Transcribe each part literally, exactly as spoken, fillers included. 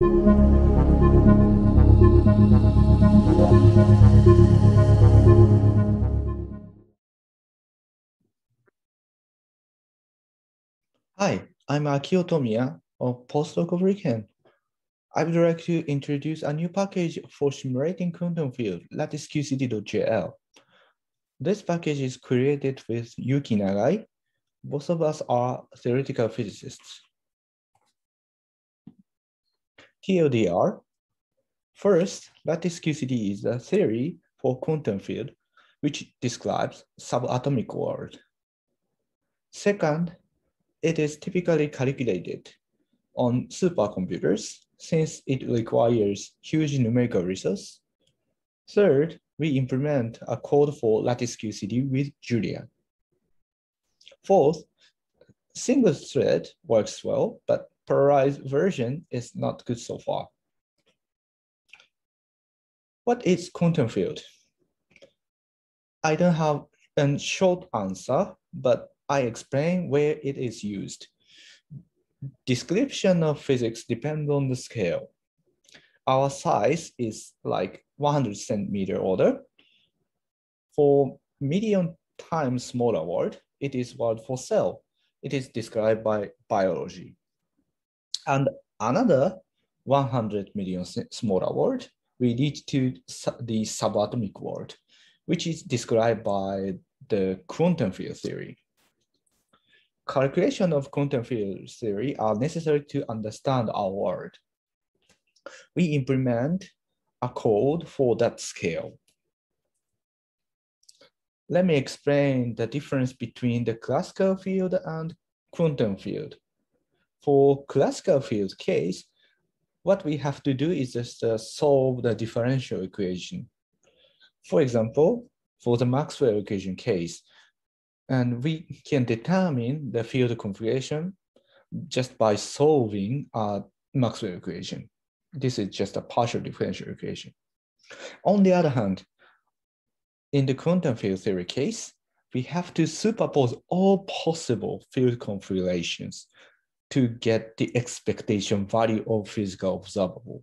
Hi, I'm Akio Tomiya of postdoc of Riken. I would like to introduce a new package for simulating quantum field, Lattice Q C D dot J L. This package is created with Yuki Nagai. Both of us are theoretical physicists. T L D R. First, Lattice Q C D is a theory for quantum field, which describes subatomic world. Second, it is typically calculated on supercomputers since it requires huge numerical resource. Third, we implement a code for Lattice Q C D with Julia. Fourth, single thread works well, but polarized version is not good so far. What is quantum field? I don't have a short answer, but I explain where it is used. Description of physics depends on the scale. Our size is like one hundred centimeter order. For million times smaller world, it is word for cell. It is described by biology. And another one hundred million smaller world, we reach to the subatomic world, which is described by the quantum field theory. Calculation of quantum field theory are necessary to understand our world. We implement a code for that scale. Let me explain the difference between the classical field and quantum field. For classical field case, what we have to do is just uh, solve the differential equation. For example, for the Maxwell equation case, and we can determine the field configuration just by solving a Maxwell equation. This is just a partial differential equation. On the other hand, in the quantum field theory case, we have to superpose all possible field configurations to get the expectation value of physical observable.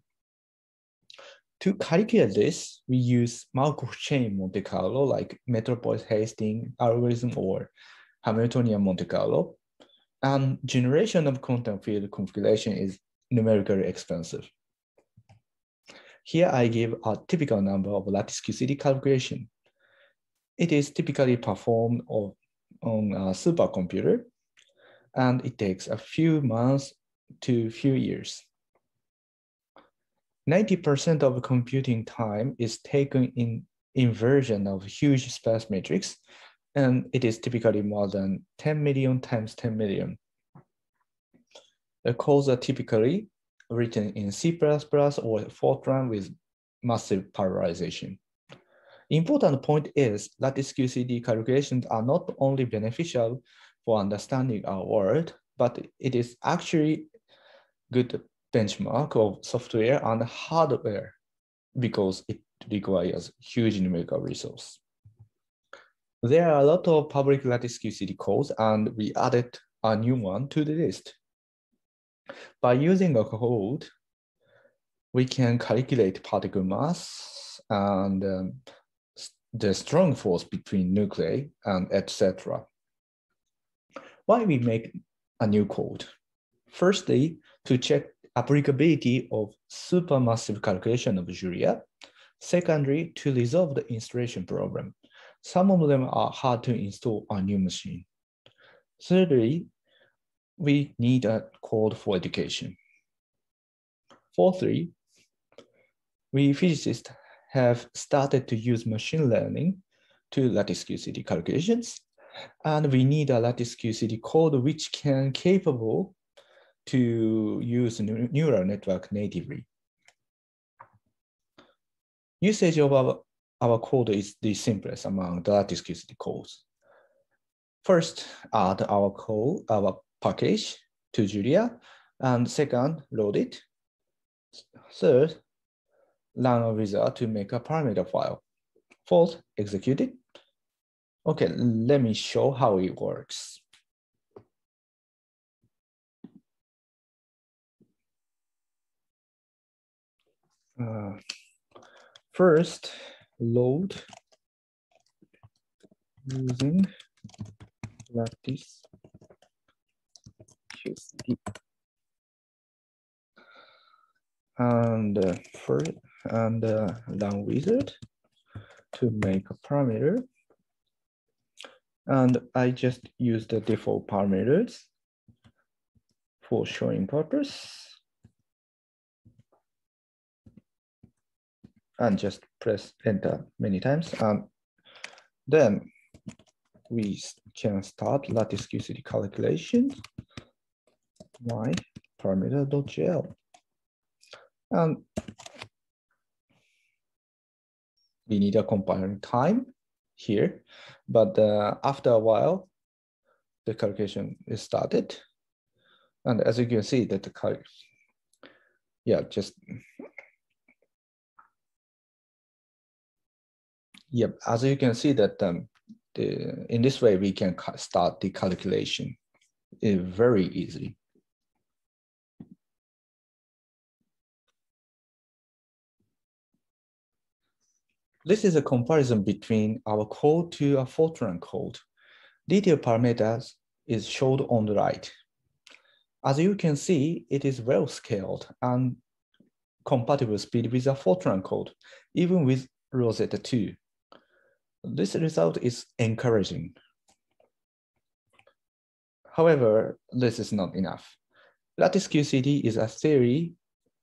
To calculate this, we use Markov chain Monte Carlo, like Metropolis-Hastings algorithm or Hamiltonian Monte Carlo, and generation of quantum field configuration is numerically expensive. Here I give a typical number of Lattice Q C D calculation. It is typically performed on a supercomputer, and it takes a few months to few years. ninety percent of computing time is taken in inversion of huge space matrix, and it is typically more than ten million times ten million. The codes are typically written in C plus plus or Fortran with massive polarization. Important point is Lattice Q C D calculations are not only beneficial for understanding our world, but it is actually good benchmark of software and hardware because it requires huge numerical resource. There are a lot of public Lattice Q C D codes, and we added a new one to the list. By using a code, we can calculate particle mass and um, the strong force between nuclei and et cetera. Why we make a new code? Firstly, to check applicability of supermassive calculation of Julia. Secondly, to resolve the installation problem. Some of them are hard to install on new machine. Thirdly, we need a code for education. Fourthly, we physicists have started to use machine learning to Lattice Q C D calculations, and we need a Lattice Q C D code which can capable to use neural network natively. Usage of our, our code is the simplest among the Lattice Q C D codes. First, add our code, our package to Julia, and second, load it. Third, run a wizard to make a parameter file. Fourth, execute it. Okay, let me show how it works. Uh, first, load using Lattice Q C D. And uh, first, and uh, run wizard to make a parameter. And I just use the default parameters for showing purpose. And just press enter many times. And then we can start Lattice Q C D calculation, my parameter.jl. And we need a compiling time here, but uh, after a while, the calculation is started. And as you can see that the cal yeah, just, yep, as you can see that um, the, in this way, we can start the calculation uh, very easily. This is a comparison between our code to a Fortran code. Detailed parameters is shown on the right. As you can see, it is well scaled and compatible speed with a Fortran code, even with Rosetta two. This result is encouraging. However, this is not enough. Lattice Q C D is a theory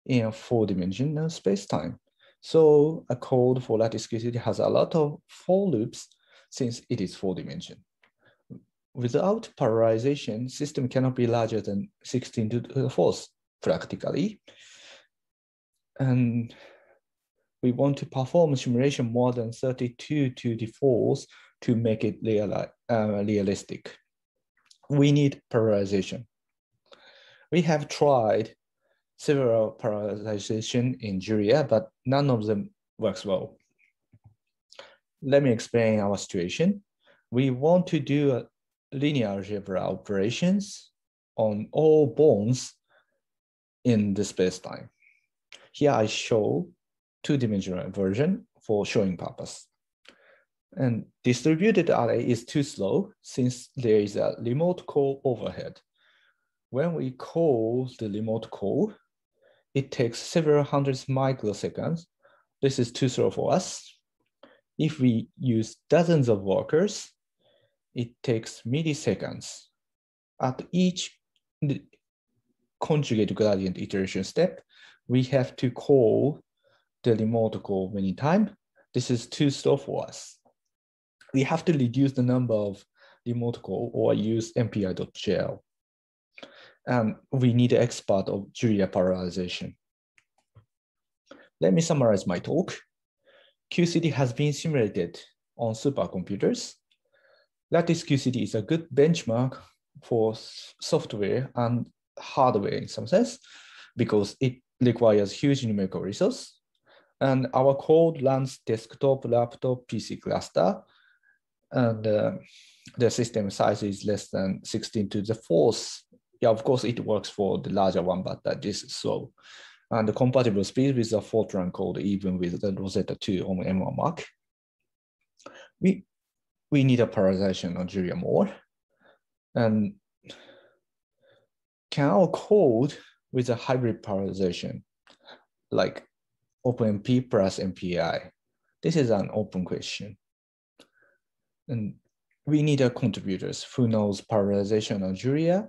in a four-dimensional spacetime. So a code for Lattice Q C D has a lot of for loops since it is four dimension. Without parallelization, system cannot be larger than sixteen to the fourth practically. And we want to perform simulation more than thirty-two to the fourth to make it reali uh, realistic. We need parallelization. We have tried several parallelization in Julia, but none of them works well. Let me explain our situation. We want to do a linear algebra operations on all bonds in the spacetime. Here I show two-dimensional version for showing purpose. And distributed array is too slow since there is a remote call overhead. When we call the remote call, it takes several hundred microseconds. This is too slow for us. If we use dozens of workers, it takes milliseconds. At each conjugate gradient iteration step, we have to call the remote call many times. This is too slow for us. We have to reduce the number of remote call or use M P I dot J L. And we need an expert of Julia parallelization. Let me summarize my talk. Q C D has been simulated on supercomputers. Lattice Q C D is a good benchmark for software and hardware in some sense, because it requires huge numerical resource. And our code runs desktop, laptop, P C cluster, and uh, the system size is less than sixteen to the fourth. Yeah, of course, it works for the larger one, but that is slow. And the compatible speed with the Fortran code, even with the Rosetta two on M one mark. We, we need a parallelization on Julia more. And can our code with a hybrid parallelization, like OpenMP plus M P I? This is an open question. And we need our contributors who knows parallelization on Julia.